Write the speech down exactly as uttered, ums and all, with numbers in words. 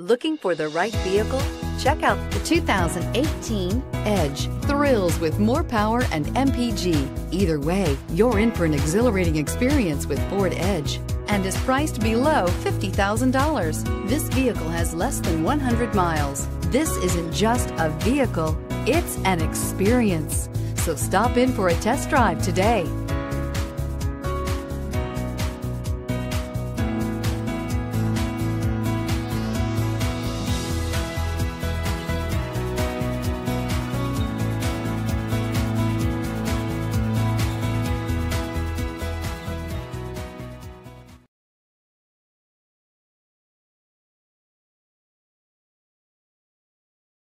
Looking for the right vehicle? Check out the two thousand eighteen Edge. Thrills with more power and M P G. Either way, you're in for an exhilarating experience with Ford Edge, and is priced below fifty thousand dollars. This vehicle has less than one hundred miles. This isn't just a vehicle, it's an experience. So stop in for a test drive today.